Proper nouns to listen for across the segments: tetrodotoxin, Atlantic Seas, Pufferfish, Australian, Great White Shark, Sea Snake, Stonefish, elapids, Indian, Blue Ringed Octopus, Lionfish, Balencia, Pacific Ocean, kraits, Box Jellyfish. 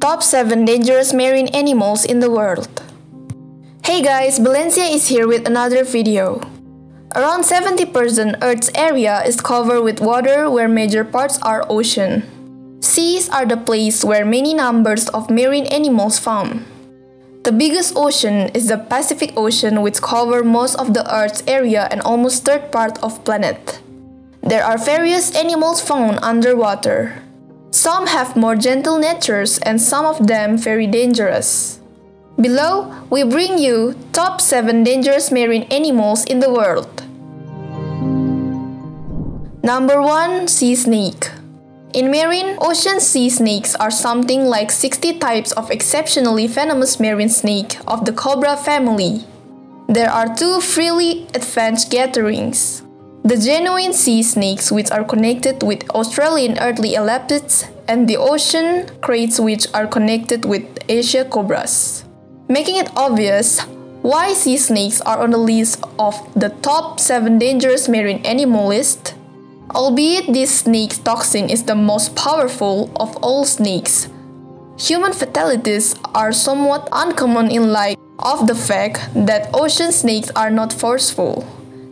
Top 7 dangerous marine animals in the world. Hey guys, Balencia is here with another video. Around 70% Earth's area is covered with water, where major parts are ocean. Seas are the place where many numbers of marine animals found. The biggest ocean is the Pacific Ocean, which covers most of the Earth's area and almost third part of planet. There are various animals found underwater. Some have more gentle natures and some of them very dangerous. Below, we bring you top 7 dangerous marine animals in the world. Number 1. Sea snake. In marine, ocean sea snakes are something like 60 types of exceptionally venomous marine snake of the cobra family. There are two freely advanced gatherings. The genuine sea snakes, which are connected with Australian earthly elapids, and the ocean crates, which are connected with Asia cobras. Making it obvious why sea snakes are on the list of the top 7 dangerous marine animal list. Albeit this snake's toxin is the most powerful of all snakes, human fatalities are somewhat uncommon in light of the fact that ocean snakes are not forceful.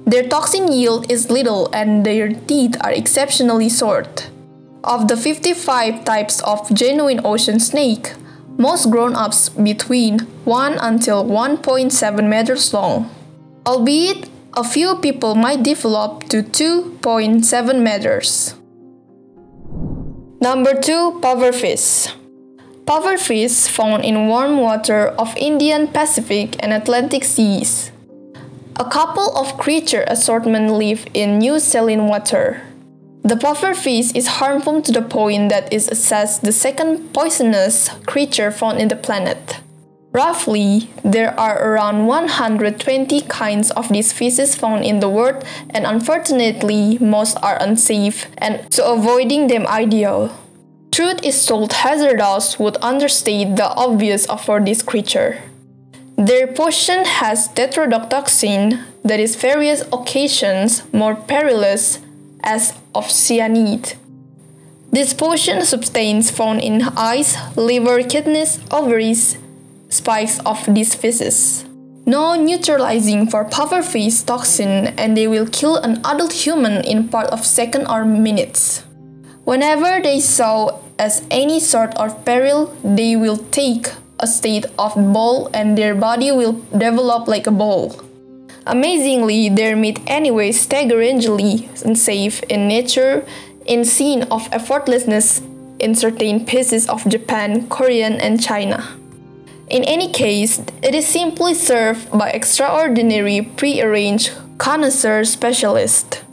Their toxin yield is little and their teeth are exceptionally short. Of the 55 types of genuine ocean snake, most grown-ups between 1 until 1.7 meters long, albeit a few people might develop to 2.7 meters. Number 2. Pufferfish. Pufferfish found in warm water of Indian, Pacific, and Atlantic seas. A couple of creature assortment live in New Zealand water. The pufferfish is harmful to the point that it is assessed the second poisonous creature found in the planet. Roughly, there are around 120 kinds of these fishes found in the world, and unfortunately, most are unsafe, and so avoiding them ideal. Truth is told, hazardous would understate the obvious for this creature. Their poison has tetrodotoxin that is various occasions more perilous as of cyanide. This poison substance found in eyes, liver, kidneys, ovaries, spikes of these fishes. No neutralizing for pufferfish toxin, and they will kill an adult human in part of second or minutes. Whenever they saw as any sort of peril, they will take a state of ball and their body will develop like a ball. Amazingly, their meat anyway staggeringly unsafe in nature, in scene of effortlessness in certain pieces of Japan, Korean and China. In any case, it is simply served by extraordinary pre-arranged connoisseur specialist.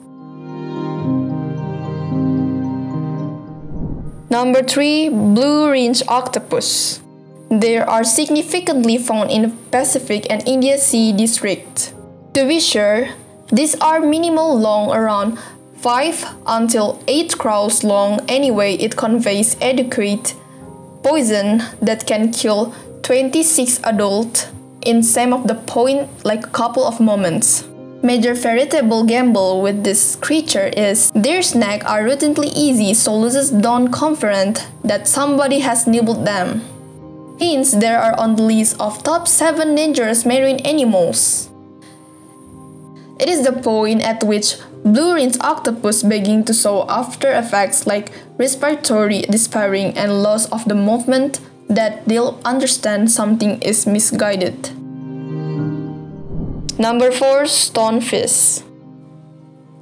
Number 3. Blue Ringed Octopus. They are significantly found in the Pacific and Indian Sea district. To be sure, these are minimal long, around 5 until 8 crows long. Anyway, it conveys adequate poison that can kill 26 adults in some of the point like a couple of moments. Major veritable gamble with this creature is their snacks are routinely easy, so losers don't confident that somebody has nibbled them. Hence, they are on the list of top 7 dangerous marine animals. It is the point at which blue-ringed octopus begin to show after effects like respiratory despairing and loss of the movement, that they'll understand something is misguided. Number 4. Stonefish.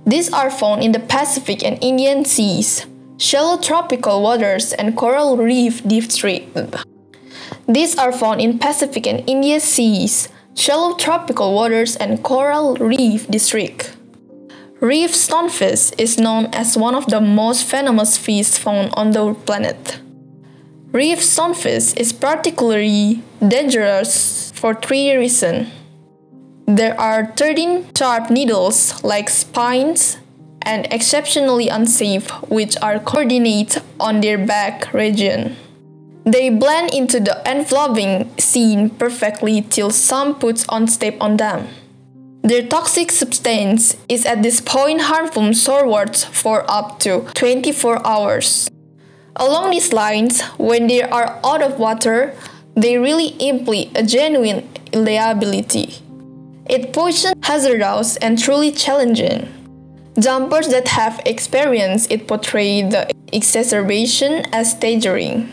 These are found in the Pacific and Indian seas, shallow tropical waters and coral reef district. These are found in Pacific and Indian seas, shallow tropical waters and coral reef district. Reef stonefish is known as one of the most venomous fish found on the planet. Reef stonefish is particularly dangerous for 3 reasons. There are 13 sharp needles like spines and exceptionally unsafe, which are coordinated on their back region. They blend into the enveloping scene perfectly till some puts on step on them. Their toxic substance is at this point harmful shorewards for up to 24 hours. Along these lines, when they are out of water, they really imply a genuine liability. It poisons, hazardous, and truly challenging. Jumpers that have experienced it portray the exacerbation as staggering.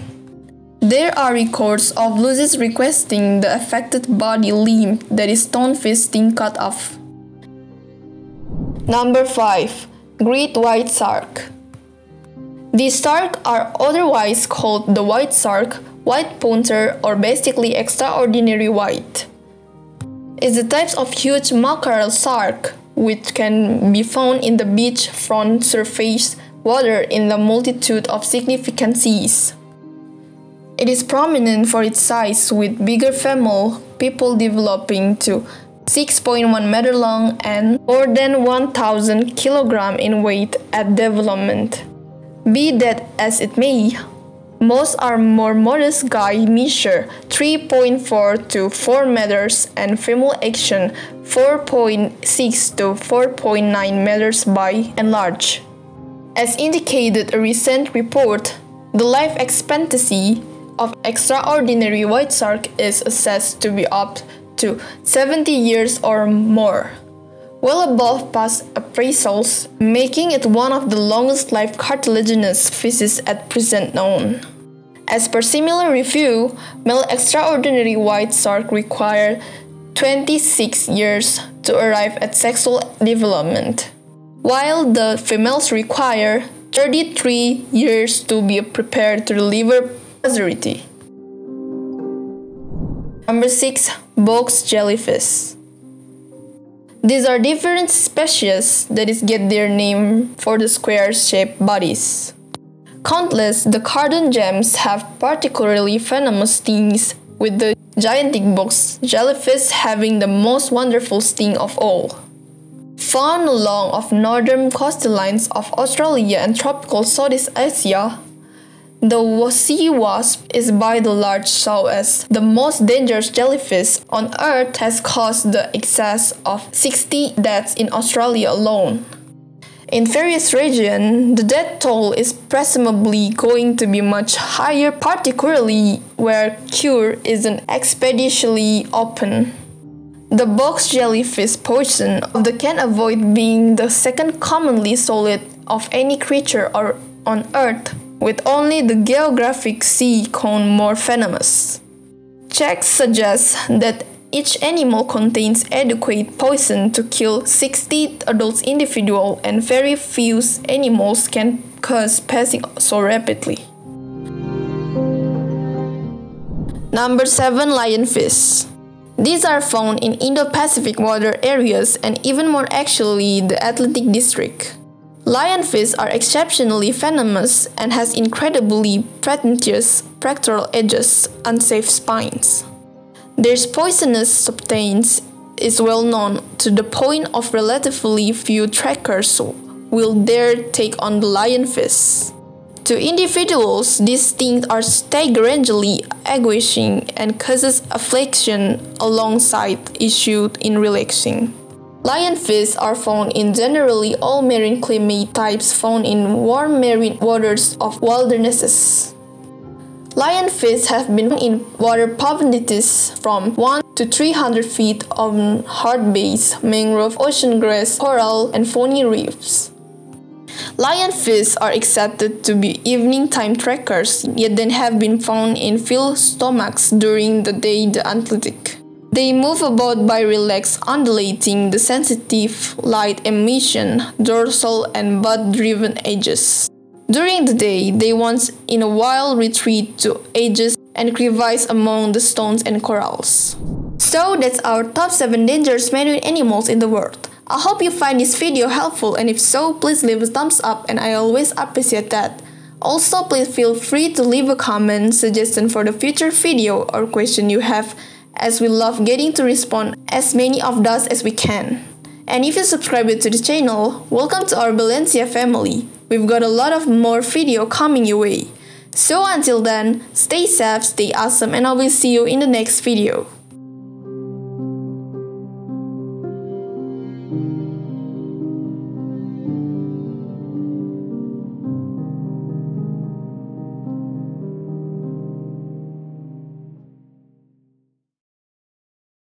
There are records of losses requesting the affected body limb that is stonefish sting cut off. Number 5. Great White Shark. These sharks are otherwise called the white shark, white punter, or basically extraordinary white. It's a type of huge mackerel shark, which can be found in the beachfront surface water in the multitude of significant seas. It is prominent for its size, with bigger female people developing to 6.1 meters long and more than 1,000 kg in weight at development. Be that as it may, most are more modest guys measure 3.4 to 4 meters and female action 4.6 to 4.9 meters by and large. As indicated a recent report, the life expectancy of extraordinary white shark is assessed to be up to 70 years or more, well above past appraisals, making it one of the longest-lived cartilaginous fishes at present known. As per similar review, male extraordinary white shark require 26 years to arrive at sexual development, while the females require 33 years to be prepared to deliver. Number 6. Box Jellyfish. These are different species that get their name for the square-shaped bodies. Countless, the carden gems have particularly venomous stings, with the gigantic box jellyfish having the most wonderful sting of all. Found along of northern coastlines of Australia and tropical Southeast Asia, the sea wasp is by the large shown as the most dangerous jellyfish on Earth, has caused the excess of 60 deaths in Australia alone. In various regions, the death toll is presumably going to be much higher, particularly where cure isn't expeditiously open. The box jellyfish poison of the can avoid being the second commonly solid of any creature on Earth, with only the geographic sea cone more venomous. Checks suggest that each animal contains adequate poison to kill 60 adult individuals, and very few animals can cause passing so rapidly. Number 7. Lionfish. These are found in Indo-Pacific water areas and even more actually the Atlantic district. Lionfish are exceptionally venomous and has incredibly pernicious pectoral edges, unsafe spines. Their poisonous substance is well known to the point of relatively few trackers will dare take on the lionfish. To individuals, these stings are staggeringly anguishing and causes affliction alongside issues in relaxing. Lionfish are found in generally all marine climate types found in warm marine waters of wildernesses. Lionfish have been in water profundities from 1 to 300 feet on hard base, mangrove, ocean grass, coral, and phony reefs. Lionfish are accepted to be evening time trekkers, yet they have been found in filled stomachs during the day in the Atlantic. They move about by relaxed undulating the sensitive light emission, dorsal and bud-driven edges. During the day, they once in a while retreat to edges and crevices among the stones and corals. So that's our top 7 dangerous marine animals in the world. I hope you find this video helpful, and if so, please leave a thumbs up, and I always appreciate that. Also, please feel free to leave a comment, suggestion for the future video, or question you have, as we love getting to respond as many of those as we can. And if you subscribe to the channel, welcome to our Balencia family. We've got a lot of more video coming your way. So until then, stay safe, stay awesome, and I will see you in the next video.